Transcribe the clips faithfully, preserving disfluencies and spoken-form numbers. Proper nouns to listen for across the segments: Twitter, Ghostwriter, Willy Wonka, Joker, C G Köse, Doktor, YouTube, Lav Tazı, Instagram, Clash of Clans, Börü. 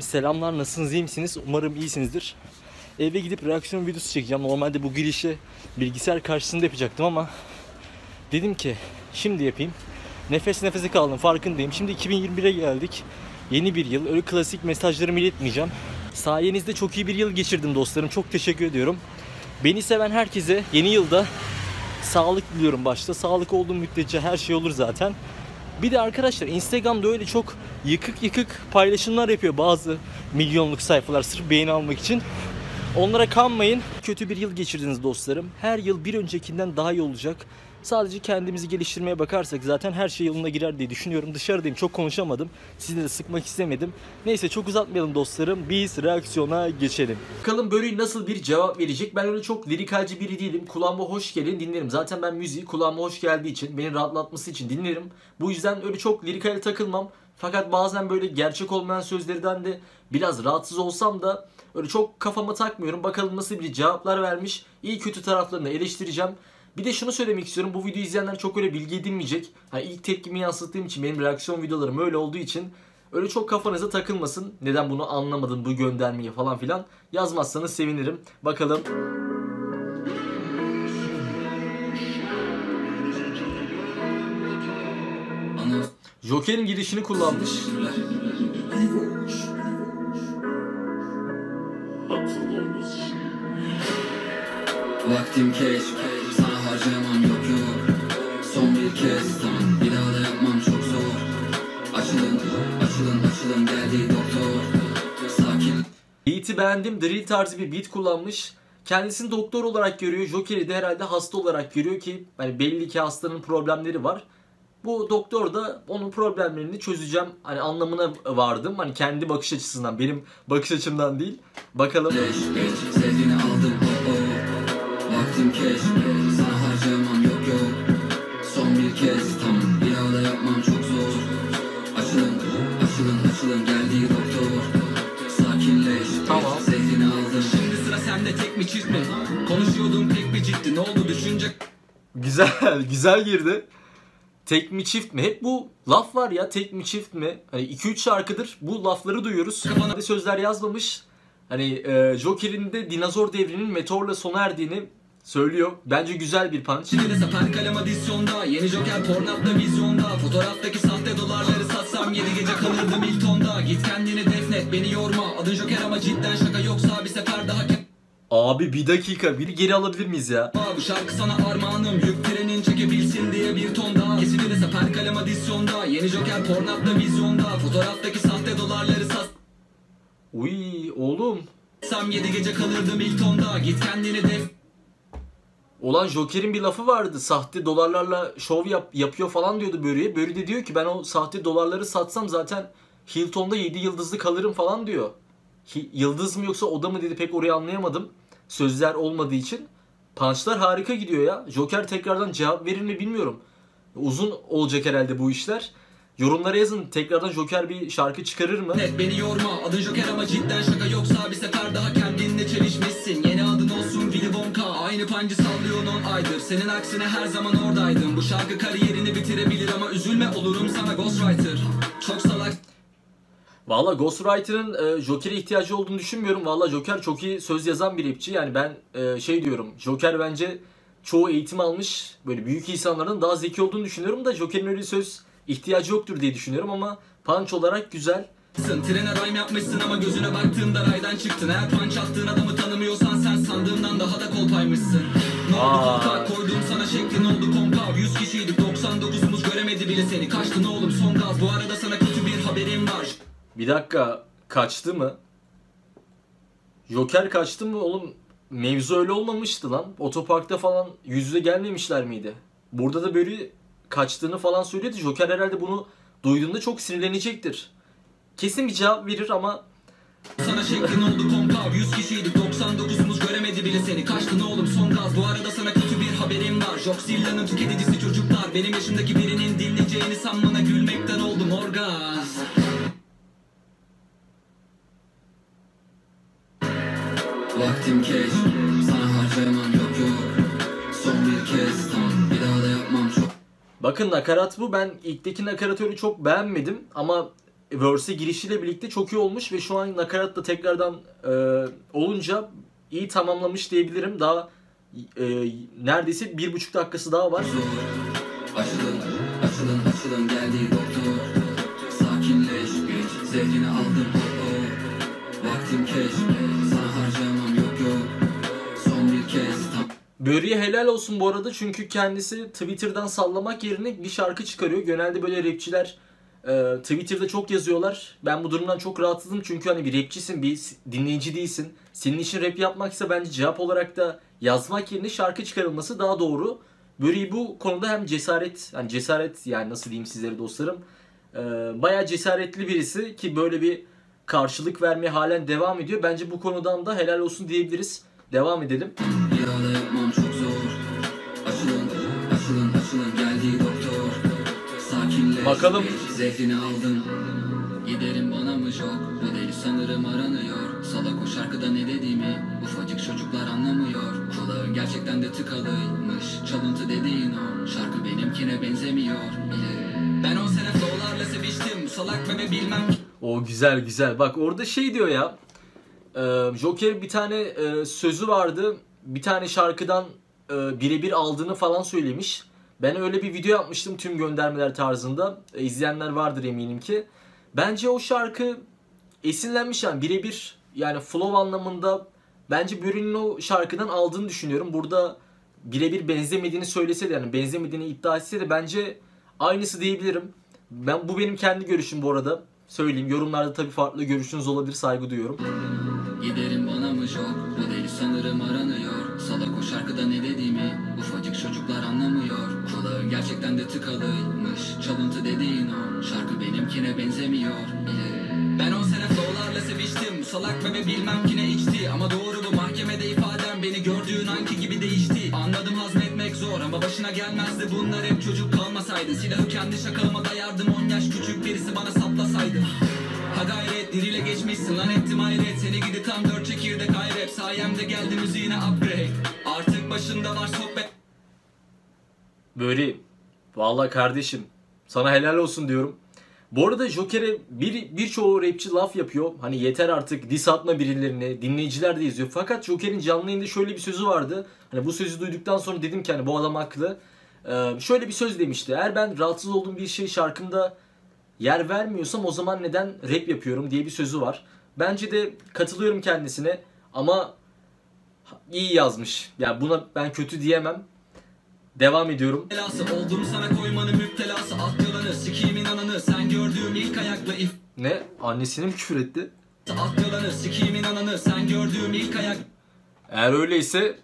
Selamlar, nasılsınız, iyi misiniz? Umarım iyisinizdir. Eve gidip reaksiyon videosu çekeceğim. Normalde bu girişi bilgisayar karşısında yapacaktım ama dedim ki şimdi yapayım. Nefes nefese kaldım, farkındayım. Şimdi iki bin yirmi bire geldik. Yeni bir yıl. Öyle klasik mesajlarımı iletmeyeceğim. Sayenizde çok iyi bir yıl geçirdim dostlarım. Çok teşekkür ediyorum. Beni seven herkese yeni yılda sağlık diliyorum başta. Sağlık olduğum müddetçe her şey olur zaten. Bir de arkadaşlar Instagram'da öyle çok yıkık yıkık paylaşımlar yapıyor bazı milyonluk sayfalar sırf beğeni almak için. Onlara kanmayın. Kötü bir yıl geçirdiniz dostlarım. Her yıl bir öncekinden daha iyi olacak. Sadece kendimizi geliştirmeye bakarsak zaten her şey yoluna girer diye düşünüyorum. Dışarıdayım, çok konuşamadım. Sizi de sıkmak istemedim. Neyse, çok uzatmayalım dostlarım. Biz reaksiyona geçelim. Bakalım Börü nasıl bir cevap verecek. Ben öyle çok lirikalci biri değilim. Kulağıma hoş gelin dinlerim. Zaten ben müziği kulağıma hoş geldiği için, beni rahatlatması için dinlerim. Bu yüzden öyle çok lirikale takılmam. Fakat bazen böyle gerçek olmayan sözlerden de biraz rahatsız olsam da öyle çok kafama takmıyorum. Bakalım nasıl bir cevaplar vermiş. İyi kötü taraflarını eleştireceğim. Bir de şunu söylemek istiyorum. Bu videoyu izleyenler çok öyle bilgi edinmeyecek. Yani ilk tepkimi yansıttığım için, benim reaksiyon videolarım öyle olduğu için öyle çok kafanıza takılmasın. Neden bunu anlamadın, bu göndermeyi falan filan yazmazsanız sevinirim. Bakalım. Joker'in girişini kullanmış. Vaktim keş, sana harcayamam, yok yok. Son bir kez, tamam, bir daha da yapmam, çok zor. Açılın, açılın, açılın, geldi doktor. Sakin. Beat'i beğendim, drill tarzı bir beat kullanmış. Kendisini doktor olarak görüyor, Joker'i de herhalde hasta olarak görüyor ki yani belli ki hastanın problemleri var. Bu doktor da onun problemlerini çözeceğim hani anlamına vardım. Hani kendi bakış açısından, benim bakış açımdan değil. Bakalım. Geç, geç, sevdiğini aldım, oh, oh. Vaktim keş, sana harcayamam, yok yok. Son bir kez, tamam, bir daha da yapmam, çok zor. Açılın, açılın, açılın, geldi doktor. Sakinleş, tamam. Sevdiğini aldım. Şimdi sıra sende, tek mi çift mi? Konuşuyordum pek bir ciddi, ne oldu düşünce? Güzel, güzel girdi. Tek mi çift mi? Hep bu laf var ya, tek mi çift mi? Hani iki üç şarkıdır bu lafları duyuyoruz. Kafana sözler yazmamış. Hani e, Joker'in de dinozor devrinin meteorla sona erdiğini söylüyor. Bence güzel bir punch. Şimdi de sefer kalem adisyonda, yeni Joker pornapta vizyonda. Fotoğraftaki sahte dolarları satsam yedi gece kalırdım Hilton'da. Git kendini defnet, beni yorma. Adın Joker ama cidden şaka, yoksa bir sefer daha... Abi bir dakika, biri geri alabilir miyiz ya? Bu şarkı sana armağanım, yük trenin çekebilsin diye bir ton daha. Kesinlikle sefer kalem adisyonda, yeni Joker pornapta vizyonda. Fotoğraftaki sahte dolarları satsam... Uy oğlum. Sam yedi gece kalırdım Hilton'da. Git kendini def... Olan Joker'in bir lafı vardı. Sahte dolarlarla şov yap, yapıyor falan diyordu Börü'ye. Börü de diyor ki ben o sahte dolarları satsam zaten Hilton'da yedi yıldızlı kalırım falan diyor. Hi, yıldız mı yoksa oda mı dedi, pek orayı anlayamadım. Sözler olmadığı için. Punchlar harika gidiyor ya. Joker tekrardan cevap verir mi bilmiyorum. Uzun olacak herhalde bu işler. Yorumlara yazın, tekrardan Joker bir şarkı çıkarır mı? Net beni yorma, adın Joker ama cidden şaka, yoksa bir sefer daha kendinle çelişmişsin. Yeni adın olsun Willy Wonka, aynı pancı sallıyor on aydır. Senin aksine her zaman oradaydım. Bu şarkı kariyerini bitirebilir ama üzülme, olurum sana Ghostwriter. Çok salak. Valla Ghostwriter'ın e, Joker'e ihtiyacı olduğunu düşünmüyorum. Valla Joker çok iyi söz yazan bir rapçi. Yani ben e, şey diyorum, Joker bence çoğu eğitim almış böyle büyük insanların daha zeki olduğunu düşünüyorum da Joker'in öyle söz İhtiyacı yoktur diye düşünüyorum ama punch olarak güzel. Trene rhyme yapmışsın ama gözüne baktığında raydan çıktın. Eğer punch attığın adamı tanımıyorsan sen sandığından daha da kolpaymışsın. Ne oldu kompa, koyduğum sana şeklin oldu kompa. yüz kişiydik, doksan dokuzumuz göremedi bile seni. Kaçtın oğlum son gaz, bu arada sana kötü bir haberim var. Bir dakika, kaçtı mı? Joker kaçtı mı oğlum? Mevzu öyle olmamıştı lan. Otoparkta falan yüz yüze gelmemişler miydi? Burada da böyle... kaçtığını falan söyledi. Joker herhalde bunu duyduğunda çok sinirlenecektir. Kesin bir cevap verir ama sana şeklin oldu kompa, yüz kişiydik, doksan dokuzumuz göremedi bile seni. Kaçtın oğlum son gaz, bu arada sana kötü bir haberim var. Joxilla'nın tüketicisi çocuklar, benim yaşımdaki birinin dinleyeceğini sanmana gülmekten oldum orgaz. Vaktim keş, sana harcayamam, yok yok. Son bir kez, tamam, bir daha da yapmam, çok... Bakın nakarat bu. Ben ilkteki nakaratörü çok beğenmedim ama verse'e girişiyle birlikte çok iyi olmuş ve şu an nakarat da tekrardan e, olunca iyi tamamlamış diyebilirim. Daha e, neredeyse bir buçuk dakikası daha var. Açılın, açılın, açılın geldi doktor. Sakinleş, geç, zevkini aldım. Vaktim keş, sana harcamam yok yok. Son bir kez tam... Börü'ye helal olsun bu arada, çünkü kendisi Twitter'dan sallamak yerine bir şarkı çıkarıyor. Genelde böyle rapçiler Twitter'da çok yazıyorlar. Ben bu durumdan çok rahatsızım çünkü hani bir rapçisin, bir dinleyici değilsin. Senin için rap yapmaksa bence cevap olarak da yazmak yerine şarkı çıkarılması daha doğru. Börü bu konuda hem cesaret, hani cesaret yani nasıl diyeyim sizlere dostlarım, e, bayağı cesaretli birisi ki böyle bir karşılık vermeye halen devam ediyor. Bence bu konudan da helal olsun diyebiliriz. Devam edelim. Bakalım. Zevkini aldın. Giderim bana mı şok? Bu deli sanırım aranıyor. Salak o şarkıda ne dediğimi ufacık çocuklar anlamıyor. Kulağın gerçekten de tıkalıymış. Çalıntı dediğin o. Şarkı benimkine benzemiyor bile. Ben on sene dolarla seviştim. Salak mı bilmem. O güzel güzel. Bak orada şey diyor ya. Joker bir tane sözü vardı. Bir tane şarkıdan birebir aldığını falan söylemiş. Ben öyle bir video yapmıştım tüm göndermeler tarzında. E, izleyenler vardır eminim ki. Bence o şarkı esinlenmiş yani birebir, yani flow anlamında bence Börü'nün o şarkıdan aldığını düşünüyorum. Burada birebir benzemediğini söylese de, yani benzemediğini iddia etse de bence aynısı diyebilirim. Ben bu benim kendi görüşüm bu arada. Söyleyeyim, yorumlarda tabii farklı görüşünüz olabilir, saygı duyuyorum. Giderim bana mı şok? Bu deli sanırım aranıyor. Salak o şarkıda ne dediğimi ufacık çocuklar anlamıyor. Kulağın gerçekten de tıkalıymış. Çalıntı dediğin o. Şarkı benimkine benzemiyor bile. Ben on sene dolarla seviştim. Salak bebe bilmem kine içti. Ama doğru bu, mahkemede ifadem beni gördüğün anki gibi değişti. Anladım hazmetmek zor ama başına gelmezdi bunlar hep çocuk kalmasaydı. Silahı kendi şakalama dayardım, on yaş küçük birisi bana saplasaydı. Hadi hayret, diriyle geçmişsin lan, ettim hayret. Seni gidi tam dört çekirdek hayret. Sayemde geldi müziğine upgrade. Artık başında var sohbet. Börü, vallahi kardeşim sana helal olsun diyorum. Bu arada Joker'e bir birçoğu rapçi laf yapıyor. Hani yeter artık, diss atma birilerine. Dinleyiciler de izliyor. Fakat Joker'in canlı yayında şöyle bir sözü vardı. Hani bu sözü duyduktan sonra dedim ki hani bu adam haklı. Ee, şöyle bir söz demişti. Eğer ben rahatsız olduğum bir şey şarkımda yer vermiyorsam o zaman neden rap yapıyorum diye bir sözü var. Bence de katılıyorum kendisine ama iyi yazmış. Yani buna ben kötü diyemem. Devam ediyorum. Oldum sana koymanın müptelası, at yalanı, sikiyim ananı, sen gördüğüm ilk ayakla if... Ne? Annesine mi küfür etti? At yalanı, sikiyim ananı, sen gördüğüm ilk ayak... Eğer öyleyse...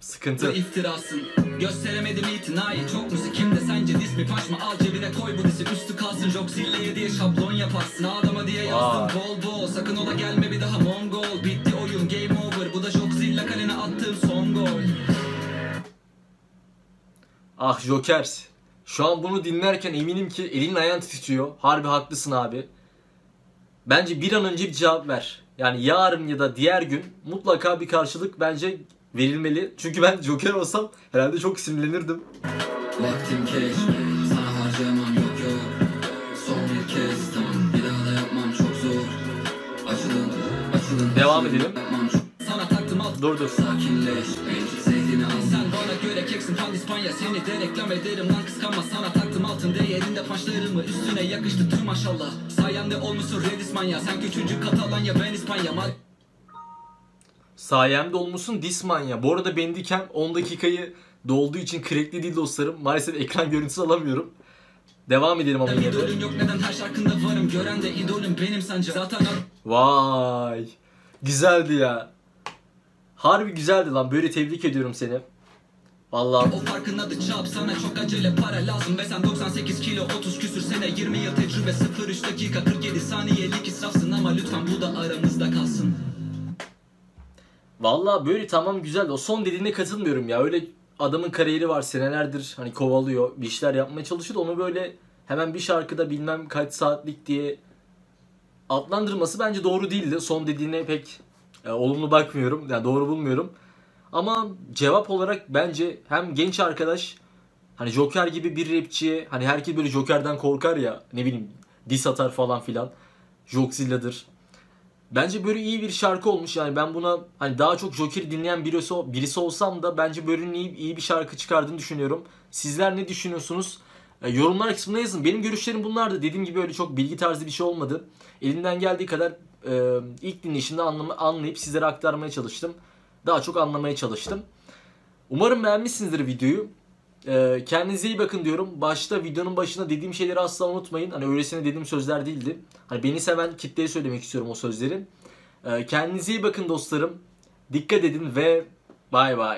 Sıkıntı. İftirasın. Gösteremedim itinayı, çok mu sikimde sence dis mi paş mı? Al cebine koy bu disi, üstü kalsın, joksilleye diye şablon yaparsın. Adama diye yazdım bol bol, sakın ola gelme bir daha Mongol. Bitti oyun, game over, bu da joksilla kalene attığım son gol. Ah Joker, şu an bunu dinlerken eminim ki elin ayağın titriyor. Harbi haklısın abi. Bence bir an önce bir cevap ver. Yani yarın ya da diğer gün mutlaka bir karşılık bence verilmeli. Çünkü ben Joker olsam herhalde çok sinirlenirdim. Vaktim keş, sana harcayamam yok yok. Son bir kez tamam, bir daha da yapmam çok zor. Açılın, açılın. Devam edelim. Sana taktım alt. Dur dur. Sakinleş, zevkini al. Tam İspanya seni de reklam ederim lan, kıskanma sana taktım altın değerinde paşlarımı, üstüne yakıştı tüm maşallah, sayende olmuşsun Redis manya, sen küçücük Katalanya ben İspanya. Sayemde olmuşsun Dismanya. Bu arada bendiken on dakikayı dolduğu için crackli değil dostlarım, maalesef ekran görüntüsü alamıyorum. Devam edelim ama yine de. İdolüm yok neden her şarkında varım, gören de idolüm benim sence zaten. Vay güzeldi ya, harbi güzeldi lan, böyle tebrik ediyorum seni. Vallahi o farkın adı çap, sana çok acele para lazım ve sen doksan sekiz kilo otuz küsür sene yirmi yıl tecrübe sıfır üç dakika kırk yedi saniyelik israfsın ama lütfen bu da aramızda kalsın. Vallahi böyle tamam güzel, o son dediğine katılmıyorum ya, öyle adamın kariyeri var senelerdir, hani kovalıyor bir işler yapmaya çalışıyor da onu böyle hemen bir şarkıda bilmem kaç saatlik diye adlandırması bence doğru değildi. Son dediğine pek e, olumlu bakmıyorum yani, doğru bulmuyorum. Ama cevap olarak bence hem genç arkadaş, hani Joker gibi bir rapçiye, hani herkes böyle Joker'den korkar ya, ne bileyim diss atar falan filan. Jokzilla'dır. Bence Börü iyi bir şarkı olmuş. Yani ben buna hani daha çok Joker dinleyen birisi, birisi olsam da bence Börü'nün iyi, iyi bir şarkı çıkardığını düşünüyorum. Sizler ne düşünüyorsunuz? E, yorumlar kısmına yazın. Benim görüşlerim bunlardı. Dediğim gibi öyle çok bilgi tarzı bir şey olmadı. Elimden geldiği kadar e, ilk dinleyişimde anlam anlayıp sizlere aktarmaya çalıştım. Daha çok anlamaya çalıştım. Umarım beğenmişsinizdir videoyu. E, kendinize iyi bakın diyorum. Başta videonun başında dediğim şeyleri asla unutmayın. Hani öylesine dediğim sözler değildi. Hani beni seven kitleye söylemek istiyorum o sözleri. E, kendinize iyi bakın dostlarım. Dikkat edin ve bay bay.